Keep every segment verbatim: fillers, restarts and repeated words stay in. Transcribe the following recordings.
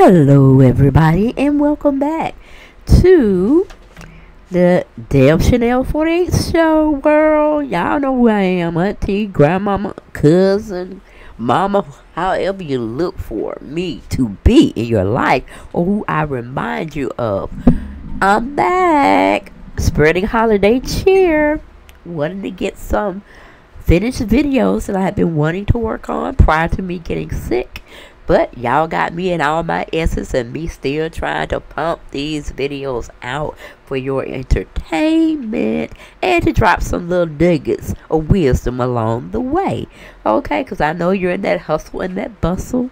Hello everybody, and welcome back to the Damn Chanel Forty Eight Show World. Y'all know who I am, auntie, grandmama, cousin, mama, however you look for me to be in your life, or who I remind you of. I'm back, spreading holiday cheer, wanting to get some finished videos that I have been wanting to work on prior to me getting sick. But y'all got me and all my essence and me still trying to pump these videos out for your entertainment and to drop some little nuggets of wisdom along the way. Okay, because I know you're in that hustle and that bustle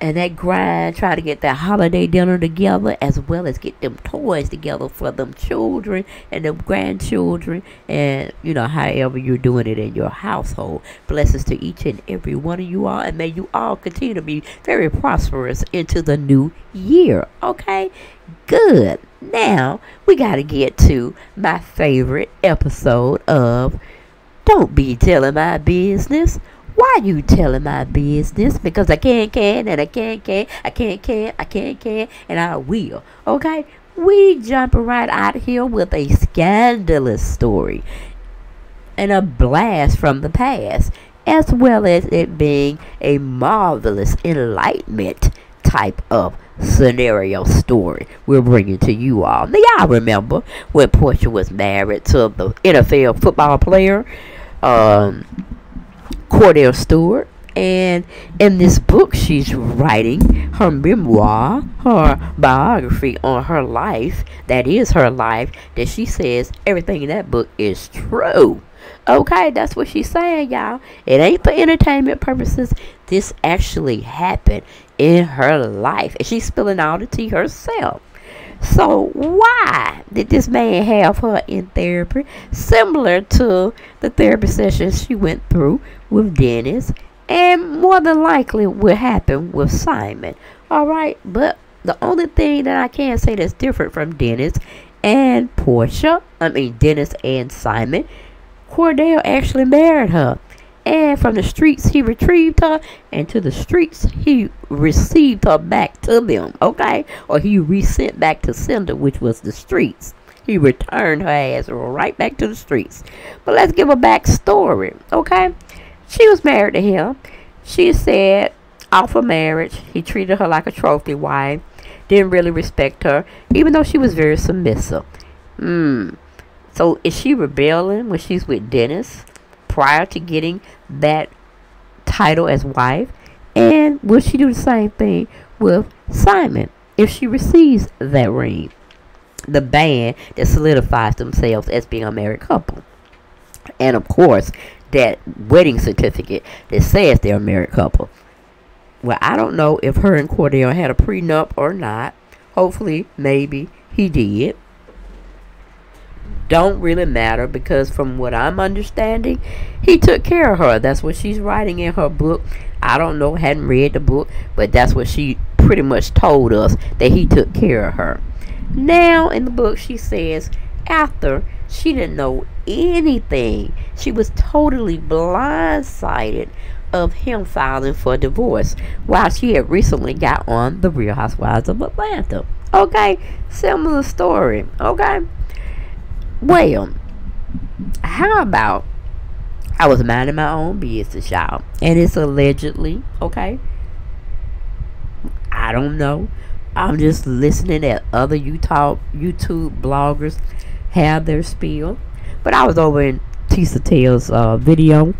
and that grind, trying to get that holiday dinner together as well as get them toys together for them children and them grandchildren, and you know, however you're doing it in your household. Blessings to each and every one of you all, and may you all continue to be very prosperous into the new year. Okay, good. Now we got to get to my favorite episode of Don't Be Telling My Business. Why you telling my business? Because I can, can, and I can, can, I can, can, I can, can, and I will. Okay? We jumping right out here with a scandalous story and a blast from the past, as well as it being a marvelous enlightenment type of scenario story we're bringing to you all. Now, y'all remember when Portia was married to the N F L football player, um... Cordell Stewart, and in this book she's writing her memoir, her biography on her life, that is her life, that she says everything in that book is true. Okay, that's what she's saying, y'all. It ain't for entertainment purposes. This actually happened in her life, and she's spilling all the tea herself. So why did this man have her in therapy, similar to the therapy sessions she went through with Dennis, and more than likely will happen with Simon? All right, but the only thing that I can say that's different from Dennis and Portia, I mean Dennis and Simon, Cordell actually married her, and from the streets he retrieved her, and to the streets he received her back to them. Okay, or he resent back to sender, which was the streets. He returned her ass right back to the streets. But let's give a back story. Okay, she was married to him. She said off of marriage he treated her like a trophy wife, didn't really respect her, even though she was very submissive. Hmm so is she rebelling when she's with Dennis prior to getting that title as wife? And will she do the same thing with Simon if she receives that ring, the band that solidifies themselves as being a married couple, and of course that wedding certificate that says they're a married couple? Well, I don't know if her and Cordell had a prenup or not. Hopefully, maybe he did. Don't really matter, because from what I'm understanding, he took care of her. That's what she's writing in her book. I don't know, hadn't read the book, but that's what she pretty much told us, that he took care of her. Now in the book she says after, she didn't know anything. She was totally blindsided of him filing for divorce while she had recently got on the Real Housewives of Atlanta. Okay, similar story. Okay, well, how about I was minding my own business, y'all, and it's allegedly, okay, I don't know, I'm just listening at other Utah YouTube bloggers have their spiel, but I was over in Tisha Tales uh, video,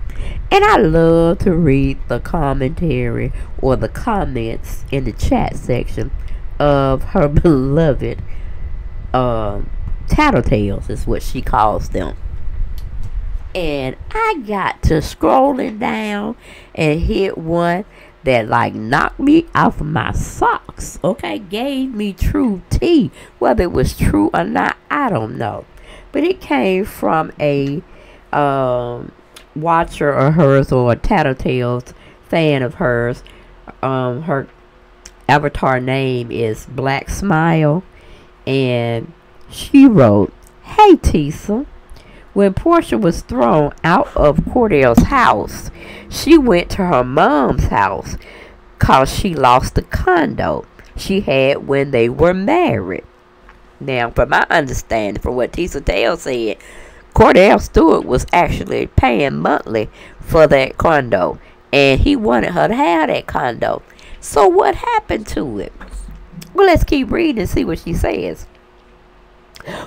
and I love to read the commentary or the comments in the chat section of her beloved uh, tattletales is what she calls them. And I got to scrolling down and hit one that like knocked me off my socks. Okay, gave me true tea. Whether it was true or not, I don't know, but it came from a um, watcher of hers, or a tattletales fan of hers. Um, her avatar name is Black Smile, and she wrote, "Hey Tisha, when Portia was thrown out of Cordell's house, she went to her mom's house because she lost the condo. she had when they were married. Now, from my understanding, from what Tisha Tales said, Cordell Stewart was actually paying monthly for that condo, and he wanted her to have that condo. So what happened to it? Well, let's keep reading and see what she says.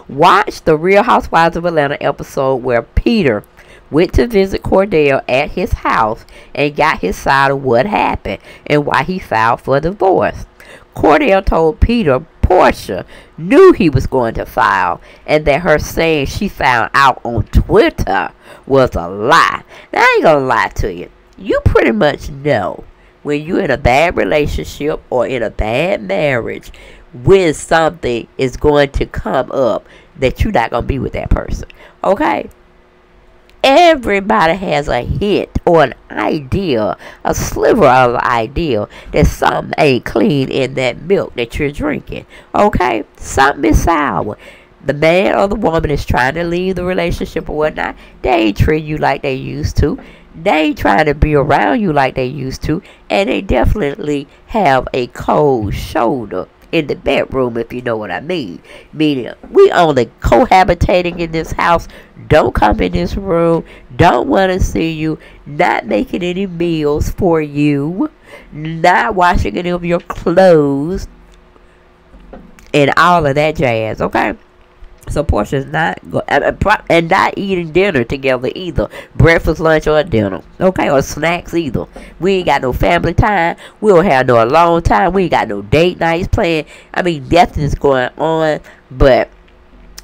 Watch the Real Housewives of Atlanta episode where Peter went to visit Cordell at his house and got his side of what happened and why he filed for divorce. Cordell told Peter Portia knew he was going to file and that her saying she found out on Twitter was a lie. Now, I ain't gonna lie to you. You pretty much know when you're in a bad relationship or in a bad marriage when something is going to come up that you're not gonna be with that person. Okay? Everybody has a hint or an idea, a sliver of an idea that something ain't clean in that milk that you're drinking. Okay? Something is sour. The man or the woman is trying to leave the relationship or whatnot. They ain't treating you like they used to. They ain't trying to be around you like they used to. And they definitely have a cold shoulder in the bedroom, if you know what I mean. Meaning, we only cohabitating in this house. Don't come in this room. Don't want to see you. Not making any meals for you. Not washing any of your clothes. And all of that jazz, okay? So Portia's not go and not eating dinner together either. Breakfast, lunch, or dinner. Okay, or snacks either. We ain't got no family time. We don't have no alone time. We ain't got no date nights planned. I mean, nothing is going on. But,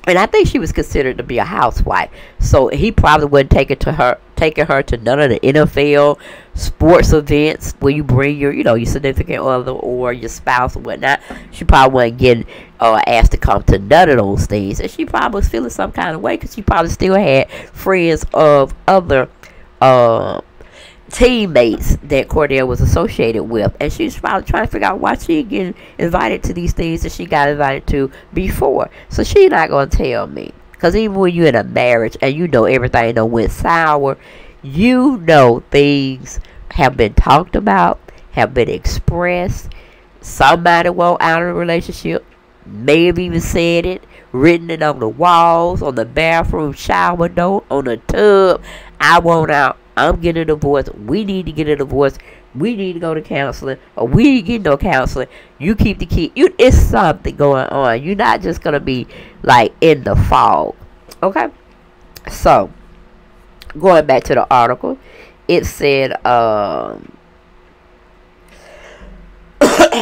and I think she was considered to be a housewife. So he probably wouldn't take it to her, taking her to none of the N F L sports events where you bring your, you know, your significant other or your spouse or whatnot. She probably wasn't getting uh, asked to come to none of those things. And she probably was feeling some kind of way because she probably still had friends of other uh, teammates that Cordell was associated with. And she was probably trying to figure out why she getting invited to these things that she got invited to before. So she's not going to tell me. Because even when you're in a marriage and you know everything done went sour, you know things have been talked about, have been expressed. Somebody went out of the relationship, may have even said it, written it on the walls, on the bathroom shower door, on the tub. I want out. I'm getting a divorce. We need to get a divorce. We need to go to counseling, or we need to get no counseling. You keep the key. You, it's something going on. You're not just going to be, like, in the fog. Okay? So, going back to the article, it said, um,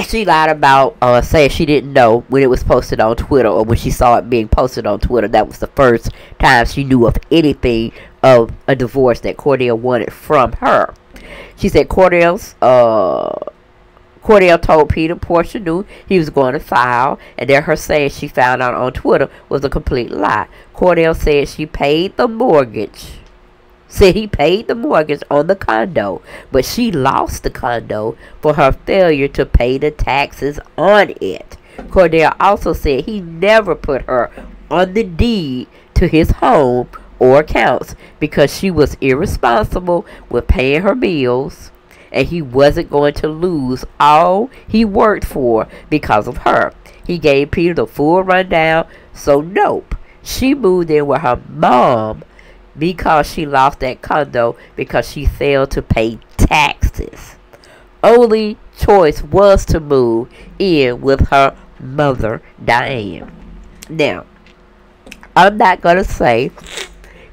she lied about uh, saying she didn't know when it was posted on Twitter, or when she saw it being posted on Twitter. That was the first time she knew of anything of a divorce that Cordell wanted from her. She said Cordell's, uh, Cordell told Peter Portia knew he was going to file, and that her saying she found out on Twitter was a complete lie. Cordell said she paid the mortgage. Said he paid the mortgage on the condo, but she lost the condo for her failure to pay the taxes on it. Cordell also said he never put her on the deed to his home or accounts because she was irresponsible with paying her bills, and he wasn't going to lose all he worked for because of her. He gave Peter the full rundown, so nope. She moved in with her mom because she lost that condo because she failed to pay taxes. Only choice was to move in with her mother, Diane. Now, I'm not going to say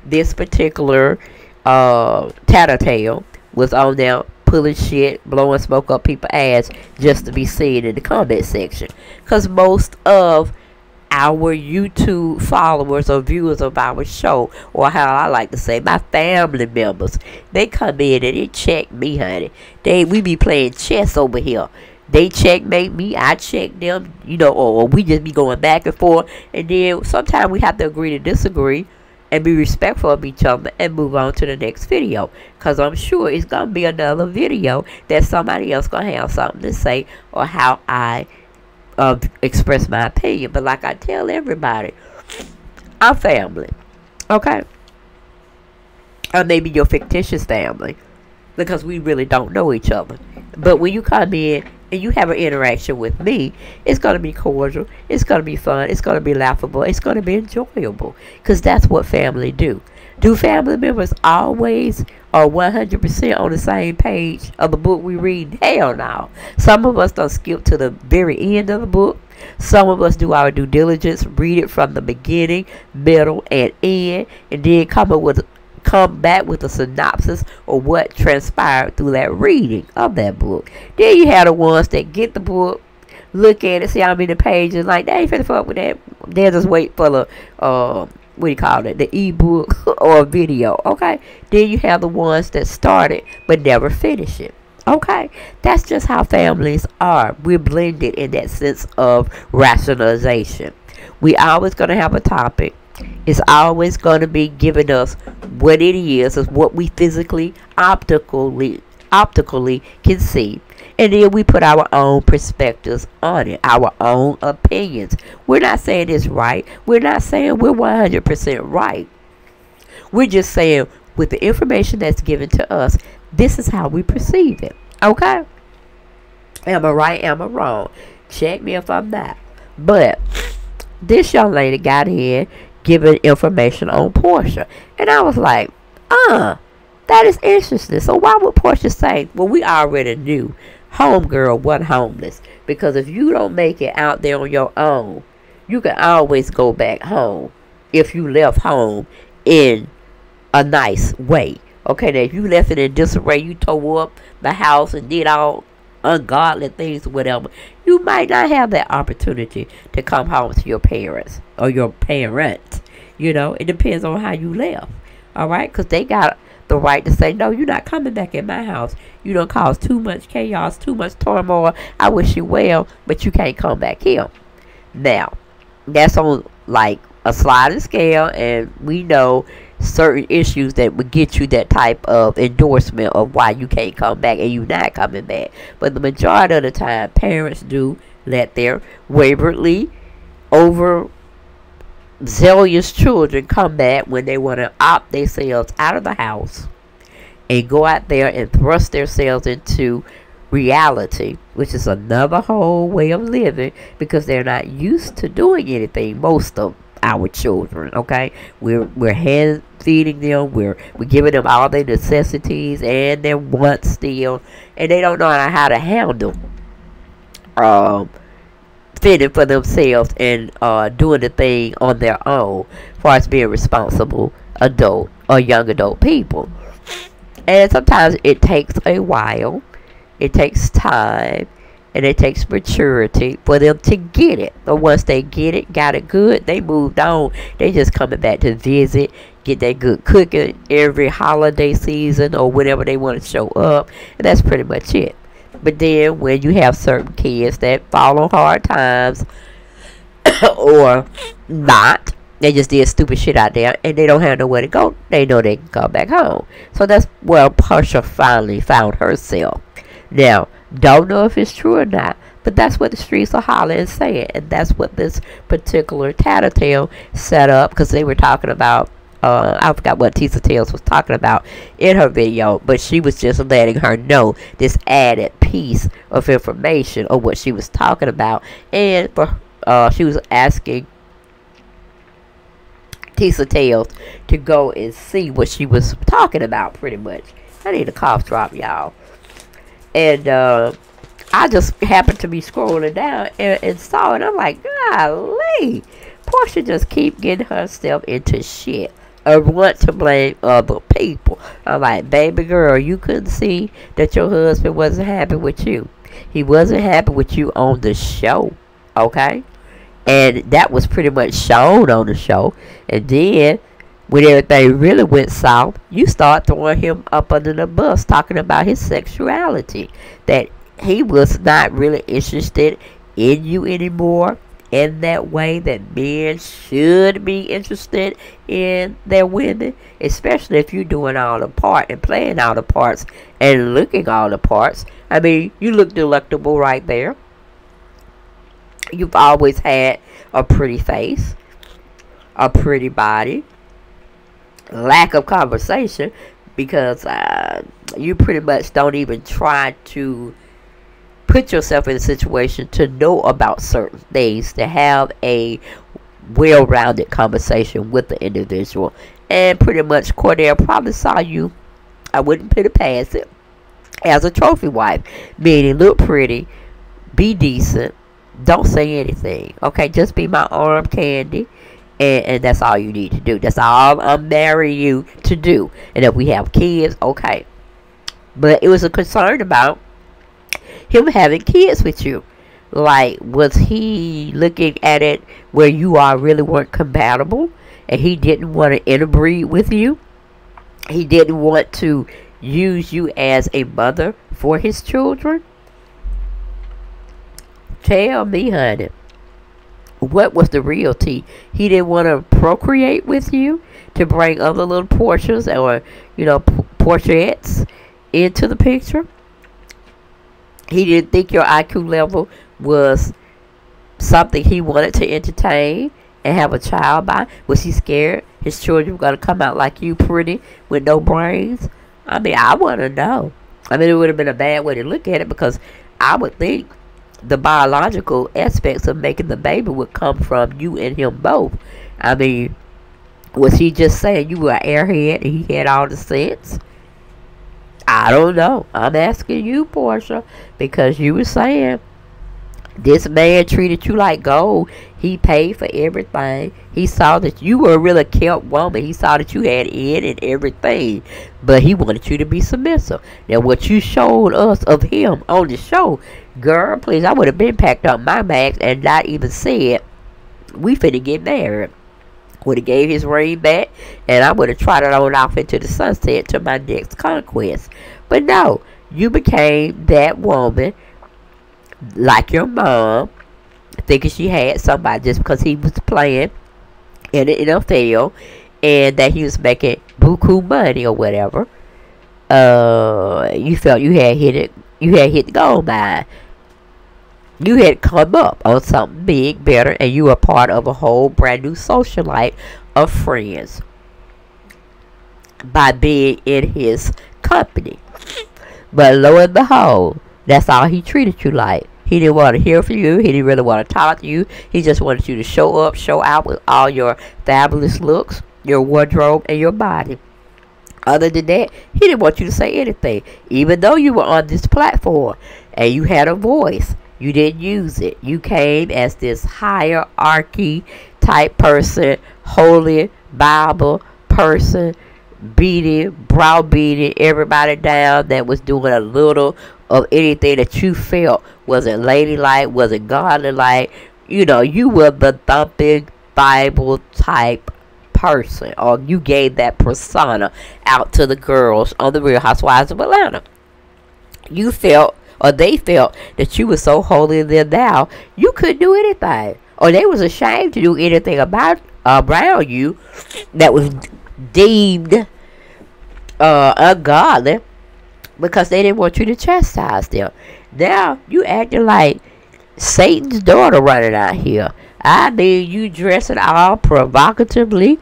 this particular uh, tattletale was on there pulling shit, blowing smoke up people's ass just to be seen in the comment section. Because most of our YouTube followers or viewers of our show, or how I like to say, my family members, they come in and they check me, honey. They, we be playing chess over here. They checkmate me, I check them, you know, or, or we just be going back and forth. And then sometimes we have to agree to disagree and be respectful of each other and move on to the next video. Because I'm sure it's going to be another video that somebody else going to have something to say or how I uh, express my opinion. But like I tell everybody, I'm family. Okay? Or maybe your fictitious family. Because we really don't know each other. But when you come in and you have an interaction with me, it's going to be cordial, it's going to be fun, it's going to be laughable, it's going to be enjoyable, because that's what family do. Do family members always are one hundred percent on the same page of the book we read? Hell no. Some of us don't skip to the very end of the book. Some of us do our due diligence, read it from the beginning, middle, and end, and then come up with come back with a synopsis of what transpired through that reading of that book. Then you have the ones that get the book, look at it, see how many pages, like, they ain't finna fuck with that. They'll just wait for the, uh, what do you call it, the e-book or video, okay? Then you have the ones that started but never finish it. Okay, that's just how families are. We're blended in that sense of rationalization. We always going to have a topic. It's always going to be giving us what it is, is what we physically, optically, optically can see. And then we put our own perspectives on it, our own opinions. We're not saying it's right. We're not saying we're one hundred percent right. We're just saying, with the information that's given to us, this is how we perceive it. Okay? Am I right? Am I wrong? Check me if I'm not. But this young lady got in giving information on Portia. And I was like, uh, that is interesting. So why would Portia say, well, we already knew homegirl wasn't homeless. Because if you don't make it out there on your own, you can always go back home if you left home in a nice way. Okay, now if you left it in disarray, you tore up the house and did all ungodly things or whatever, you might not have that opportunity to come home to your parents or your parents. You know, it depends on how you left. All right, because they got the right to say, no, you're not coming back in my house. You done caused too much chaos, too much turmoil. I wish you well, but you can't come back here. Now, that's on like a sliding scale, and we know certain issues that would get you that type of endorsement of why you can't come back and you're not coming back. But the majority of the time, parents do let their waywardly over zealous children come back when they want to opt themselves out of the house and go out there and thrust themselves into reality, which is another whole way of living, because they're not used to doing anything, most of them. Our children, okay, we're we're hand feeding them, we're we're giving them all their necessities and their wants still, and they don't know how to handle um fitting for themselves and uh doing the thing on their own, as far as being responsible adult or young adult people. And sometimes it takes a while, it takes time, and it takes maturity for them to get it. But once they get it, got it good, they moved on. They just coming back to visit, get that good cooking every holiday season or whenever they want to show up. And that's pretty much it. But then when you have certain kids that fall on hard times or not, they just did stupid shit out there and they don't have nowhere to go, they know they can come back home. So that's where Portia finally found herself. Now, don't know if it's true or not, but that's what the streets are hollering and saying, and that's what this particular tattletale set up, because they were talking about, uh, I forgot what Tisha Tales was talking about in her video, but she was just letting her know this added piece of information of what she was talking about, and for, uh, she was asking Tisha Tales to go and see what she was talking about, pretty much. I need a cough drop, y'all. And uh, I just happened to be scrolling down and, and saw it. I'm like, golly, Portia just keep getting herself into shit or want to blame other people. I'm like, baby girl, you couldn't see that your husband wasn't happy with you. He wasn't happy with you on the show, okay? And that was pretty much shown on the show. And then when everything really went south, you start throwing him up under the bus, talking about his sexuality, that he was not really interested in you anymore in that way that men should be interested in their women, especially if you're doing all the part and playing all the parts and looking all the parts. I mean, you look delectable right there. You've always had a pretty face, a pretty body. Lack of conversation, because uh, you pretty much don't even try to put yourself in a situation to know about certain things, to have a well-rounded conversation with the individual. And pretty much Cordell probably saw you, I wouldn't put it past it, as a trophy wife, meaning look pretty, be decent, don't say anything, okay, just be my arm candy, and, and that's all you need to do. That's all I'm marrying you to do. And if we have kids, okay. But it was a concern about him having kids with you. Like, was he looking at it where you all really weren't compatible, and he didn't want to interbreed with you? He didn't want to use you as a mother for his children? Tell me, honey, what was the real tea? He didn't want to procreate with you to bring other little Portias or, you know, Portiettes into the picture? He didn't think your I Q level was something he wanted to entertain and have a child by? Was he scared his children were going to come out like you, pretty, with no brains? I mean, I want to know. I mean, it would have been a bad way to look at it, because I would think the biological aspects of making the baby would come from you and him both. I mean, was he just saying you were an airhead and he had all the sense? I don't know. I'm asking you, Portia, because you were saying this man treated you like gold. He paid for everything. He saw that you were a really kept woman. He saw that you had it and everything. But he wanted you to be submissive. Now, what you showed us of him on the show, girl, please, I would have been packed up my bags and not even said, we finna get married. Would have gave his ring back, and I would have trotted on off into the sunset to my next conquest. But no, you became that woman, like your mom, thinking she had somebody just because he was playing in the N F L and that he was making buku money or whatever. Uh, you felt you had hit it, you had hit the gold mine. You had come up on something big, better, and you were part of a whole brand new socialite of friends by being in his company. But lo and behold, that's all he treated you like. He didn't want to hear from you. He didn't really want to talk to you. He just wanted you to show up, show out with all your fabulous looks, your wardrobe, and your body. Other than that, he didn't want you to say anything. Even though you were on this platform and you had a voice, you didn't use it. You came as this hierarchy type person, holy Bible person, beating, browbeating everybody down that was doing a little of anything that you felt wasn't ladylike, wasn't godly-like. You know, you were the thumping Bible type person, or you gave that persona out to the girls on the Real Housewives of Atlanta. You felt, or they felt, that you were so holier than thou, you couldn't do anything, or they was ashamed to do anything about uh, around you that was deemed uh, ungodly, because they didn't want you to chastise them. Now you acting like Satan's daughter running out here. I mean, you dressing all provocatively.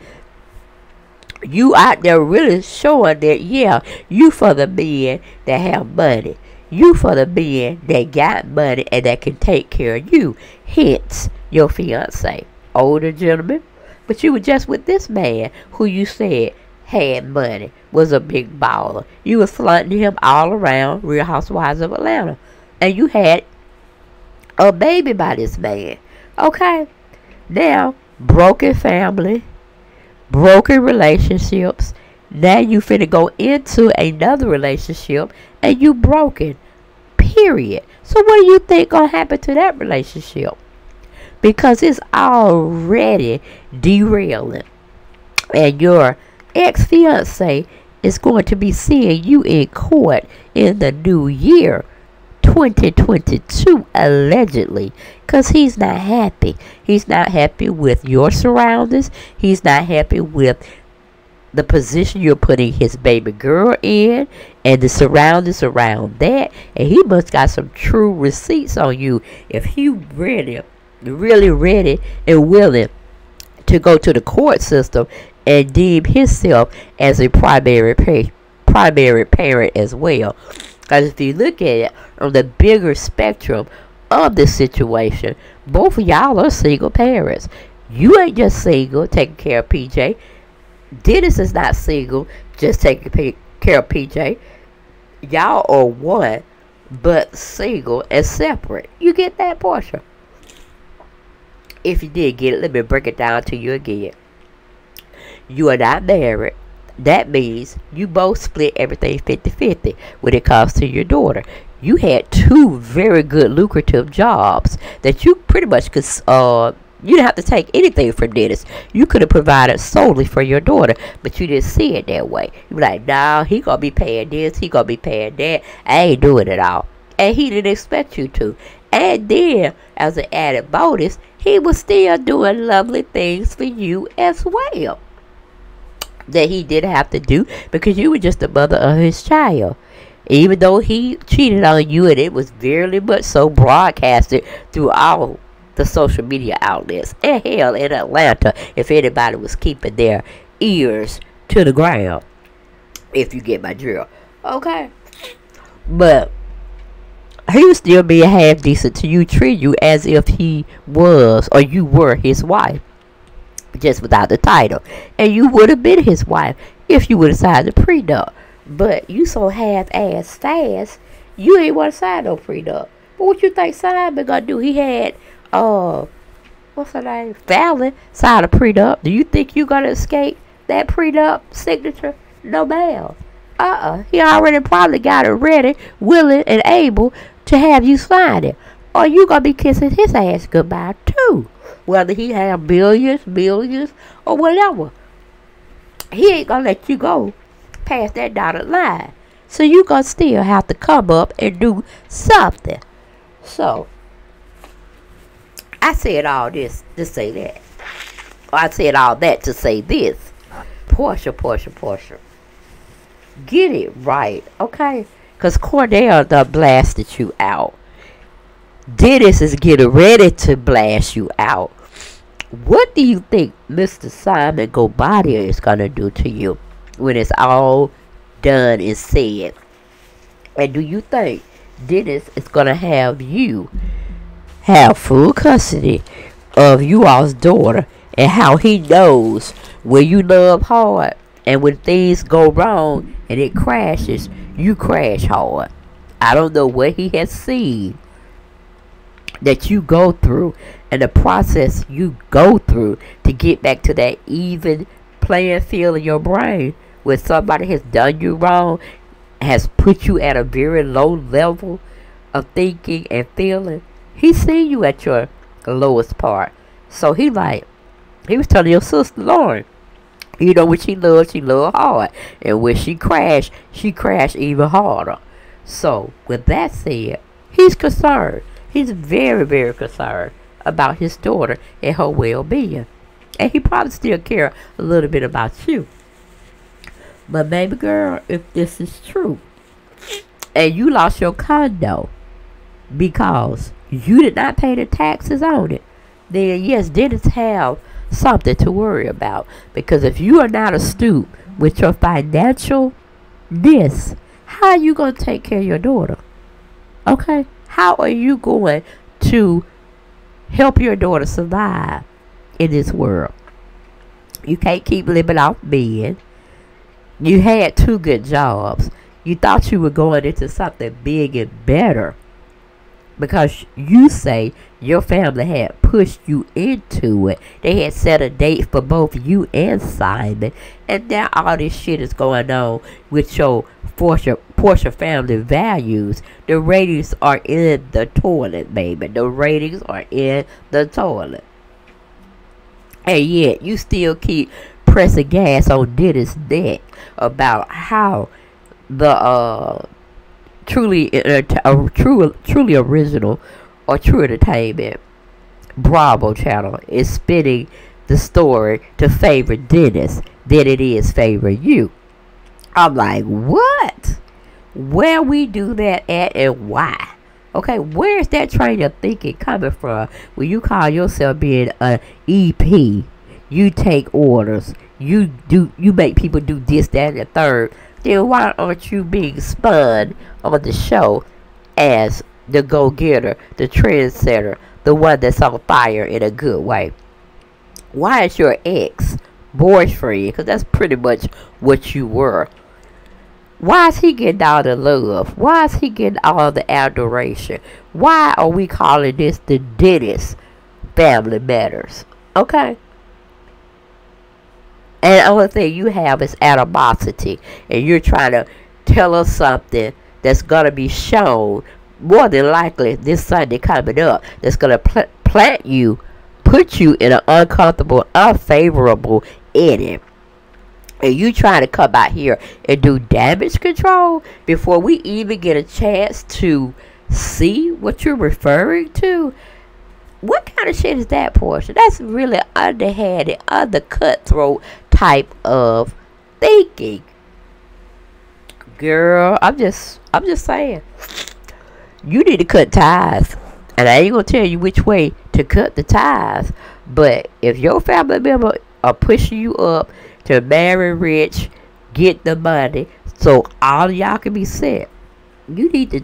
You out there really showing that, yeah, you for the men that have money. You for the men that got money and that can take care of you. Hence, your fiancé, older gentleman. But you were just with this man who you said had money, was a big baller. You were flaunting him all around Real Housewives of Atlanta. And you had a baby by this man. Okay? Now, broken family, broken relationships. Now you finna go into another relationship and you broken. Period. So what do you think gonna happen to that relationship? Because it's already derailing. And your ex-fiance is going to be seeing you in court in the new year, twenty twenty-two, allegedly, because he's not happy. He's not happy with your surroundings. He's not happy with the position you're putting his baby girl in, and the surroundings around that. And he must got some true receipts on you if he really, really ready and willing to go to the court system and deem himself as a primary pa primary parent as well. Because if you look at it on the bigger spectrum of the situation, both of y'all are single parents. You ain't just single taking care of P J. Dennis is not single just taking care of P J. Y'all are one, but single and separate. You get that, Portia? If you did get it, let me break it down to you again. You are not married. That means you both split everything fifty fifty when it comes to your daughter. You had two very good lucrative jobs that you pretty much could, uh, you didn't have to take anything from Dennis. You could have provided solely for your daughter, but you didn't see it that way. You were like, nah, he gonna be paying this, he gonna be paying that. I ain't doing it all. And he didn't expect you to. And then, as an added bonus, he was still doing lovely things for you as well, that he didn't have to do because you were just the mother of his child. Even though he cheated on you, and it was very much so broadcasted through all the social media outlets, and hell, in Atlanta, if anybody was keeping their ears to the ground, if you get my drill. Okay. But he was still being half decent to you, treat you as if he was or you were his wife, just without the title. And you would have been his wife if you would have signed the prenup. But you so half-assed fast, you ain't want to sign no prenup. But what you think Simon gonna do? He had, uh, what's her name? Fallon sign a prenup. Do you think you gonna escape that prenup signature? No, ma'am. Uh-uh. He already probably got it ready, willing, and able to have you sign it. Or you gonna be kissing his ass goodbye too. Whether he have billions, billions, or whatever, he ain't gonna let you go past that dotted line. So you gonna still have to come up and do something. So I said all this to say that. I said all that to say this. Portia, Portia, Portia. Get it right, okay? Because Cordell done blasted you out. Dennis is getting ready to blast you out. What do you think Mister Simon Gobadia is going to do to you when it's all done and said? And do you think Dennis is going to have you have full custody of you all's daughter, and how he knows when you love hard and when things go wrong and it crashes, you crash hard? I don't know what he has seen that you go through and the process you go through to get back to that even playing field in your brain when somebody has done you wrong, has put you at a very low level of thinking and feeling. He seen you at your lowest part. So he like, he was telling your sister Lauren, you know, when she loved, she loved hard. And when she crashed, she crashed even harder. So with that said, he's concerned. He's very, very concerned about his daughter and her well-being. And he probably still cares a little bit about you. But baby girl, if this is true, and you lost your condo because you did not pay the taxes on it, then yes, Dennis have something to worry about. Because if you are not astute with your financial this, how are you going to take care of your daughter? Okay? How are you going to help your daughter survive in this world? You can't keep living off men. You had two good jobs. You thought you were going into something big and better because you say your family had pushed you into it. They had set a date for both you and Simon. And now all this shit is going on with your Portia, Portia family values. The ratings are in the toilet, baby. The ratings are in the toilet. And yet, you still keep pressing gas on Dennis' neck about how the uh, truly, uh, uh, true, truly original or True Entertainment Bravo channel is spinning the story to favor Dennis than it is favor you. I'm like, what? Where we do that at and why? Okay, where is that train of thinking coming from? When you call yourself being an E P, you take orders, you do, you make people do this, that, and the third then why aren't you being spun on the show as the go-getter, the trendsetter, the one that's on fire in a good way? Why is your ex boyfriend, because that's pretty much what you were, why is he getting all the love? Why is he getting all the adoration? Why are we calling this the Dennis Family Matters? Okay? And the only thing you have is animosity. And you're trying to tell us something that's going to be shown more than likely this Sunday coming up, that's going to pl plant you, put you in an uncomfortable, unfavorable edit. And you trying to come out here and do damage control before we even get a chance to see what you're referring to? What kind of shit is that, Portia? That's really underhanded, under cutthroat type of thinking. Girl, I'm just, I'm just saying. You need to cut ties. And I ain't going to tell you which way to cut the ties. But if your family member are pushing you up to marry rich, get the money, so all y'all can be set, you need to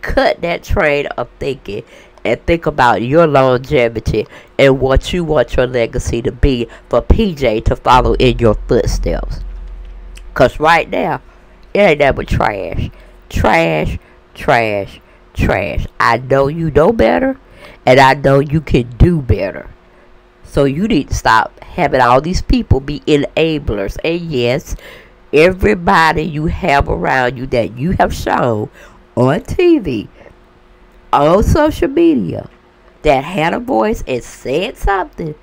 cut that train of thinking and think about your longevity and what you want your legacy to be for P J to follow in your footsteps. Because right now, it ain't that but trash. Trash, trash, trash. I know you know better, and I know you can do better. So you need to stop having all these people be enablers. And yes, everybody you have around you that you have shown on T V, on social media, that had a voice and said something,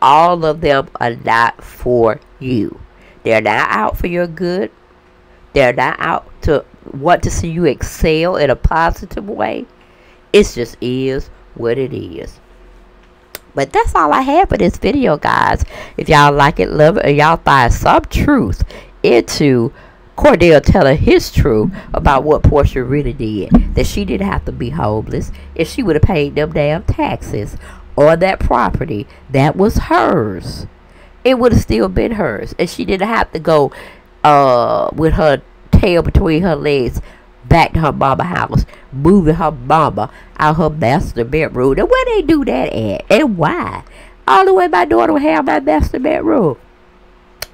all of them are not for you. They're not out for your good. They're not out to want to see you excel in a positive way. It just is what it is. But that's all I have for this video, guys. If y'all like it, love it, or y'all find some truth into Cordell telling his truth about what Portia really did, that she didn't have to be homeless. If she would have paid them damn taxes on that property that was hers, it would have still been hers. And she didn't have to go uh, with her tail between her legs back to her mama house, moving her mama out her master bedroom. And where they do that at? And why? All the way my daughter would have my master bedroom.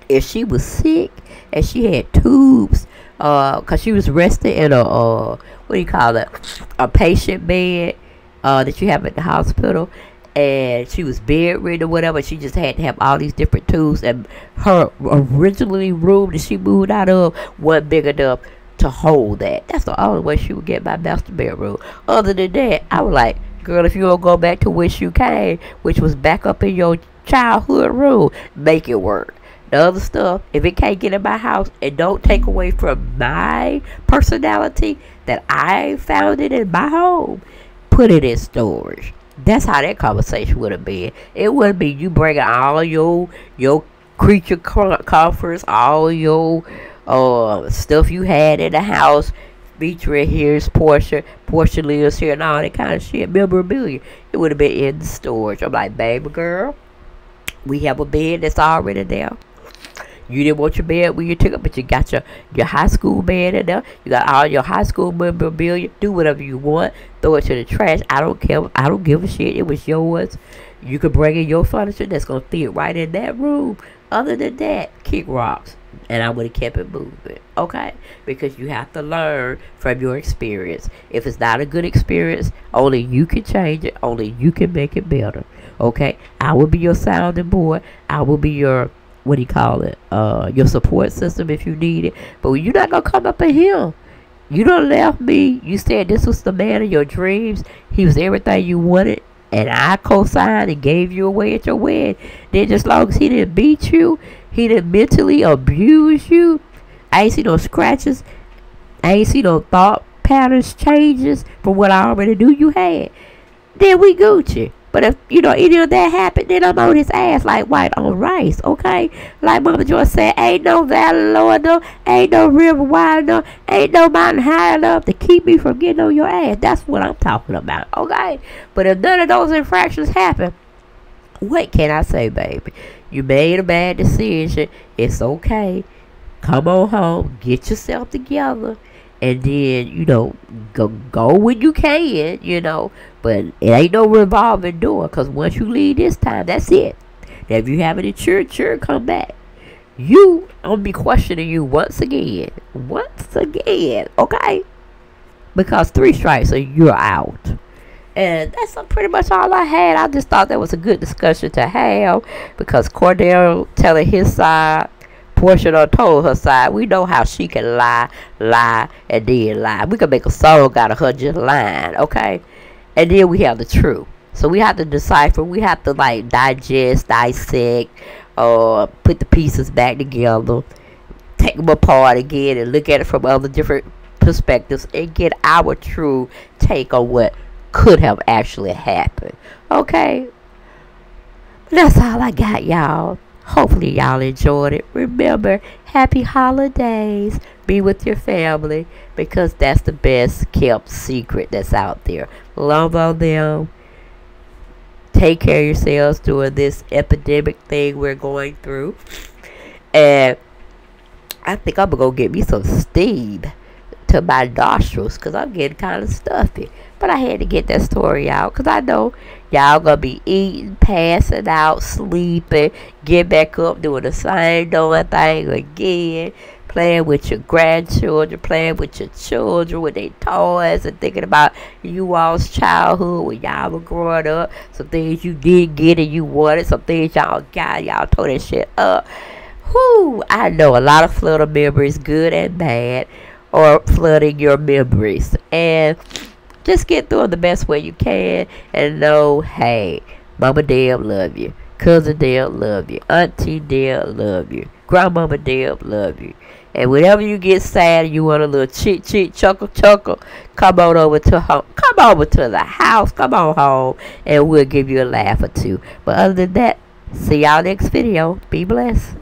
If she was sick and she had tubes, uh, cause she was resting in a, uh, what do you call it? A patient bed, uh, that you have at the hospital. And she was bedridden or whatever. She just had to have all these different tubes. And her originally room that she moved out of wasn't big enough to hold that. That's the only way she would get my master bedroom. Other than that, I was like, girl, if you don't go back to where you came, which was back up in your childhood room, make it work. The other stuff, if it can't get in my house and don't take away from my personality that I found it in my home, put it in storage. That's how that conversation would have been. It wouldn't be you bringing all your your creature comforts, all your Uh, stuff you had in the house, featuring here's Portia, Portia lives here, and all that kind of shit, memorabilia. It would have been in the storage. I'm like, baby girl, we have a bed that's already there. You didn't want your bed when you took it, but you got your, your high school bed in there. You got all your high school memorabilia. Do whatever you want. Throw it to the trash. I don't care. I don't give a shit. It was yours. You could bring in your furniture that's going to fit right in that room. Other than that, kick rocks. And I would have kept it moving, okay? Because you have to learn from your experience. If it's not a good experience, only you can change it. Only you can make it better, okay? I will be your sounding board. I will be your, what do you call it, uh, your support system if you need it. But you're not going to come up in here. You done left me. You said this was the man of your dreams. He was everything you wanted. And I co-signed and gave you away at your wedding. Then just as long as he didn't beat you, he didn't mentally abuse you, I ain't see no scratches, I ain't see no thought patterns changes from what I already knew you had, then we Gucci. But if, you know, any of that happened, then I'm on his ass like white on rice, okay? Like Mama Joy said, ain't no valley low enough, ain't no river wide enough, ain't no mountain high enough to keep me from getting on your ass. That's what I'm talking about, okay? But if none of those infractions happen, what can I say, baby? You made a bad decision. It's okay. come on home, get yourself together, and then, you know, go, go when you can, you know. But it ain't no revolving door, because once you leave this time, that's it. Now, if you have any cheer, cheer, come back. You, I'm going to be questioning you once again. Once again, okay? Because three strikes and you're out. And that's pretty much all I had. I just thought that was a good discussion to have, because Cordell telling his side, Portia done told her side. We know how she can lie, lie, and then lie. We can make a song out of her just lying, okay? And then we have the truth. So we have to decipher. We have to, like, digest, dissect, uh, put the pieces back together, take them apart again, and look at it from other different perspectives and get our true take on what could have actually happened. Okay, that's all I got, y'all. Hopefully y'all enjoyed it. Remember, happy holidays. Be with your family, because that's the best kept secret that's out there. Love on them. Take care of yourselves during this epidemic thing we're going through. And I think I'm gonna go get me some steam to my nostrils, because I'm getting kind of stuffy. But I had to get that story out, because I know y'all gonna be eating, passing out, sleeping, get back up, doing the same darn thing again, playing with your grandchildren, playing with your children with their toys, and thinking about you all's childhood when y'all were growing up, some things you did get and you wanted, some things y'all got, y'all tore that shit up. Whoo! I know a lot of flutter memories, good and bad, or flooding your memories, and just get through it the best way you can, and know, hey, Mama Deb love you, Cousin Deb love you, Auntie Deb love you, Grandmama Deb love you. And whenever you get sad and you want a little cheat, cheat, chuckle, chuckle, come on over to home, come over to the house, come on home, and we'll give you a laugh or two. But other than that, see y'all next video. Be blessed.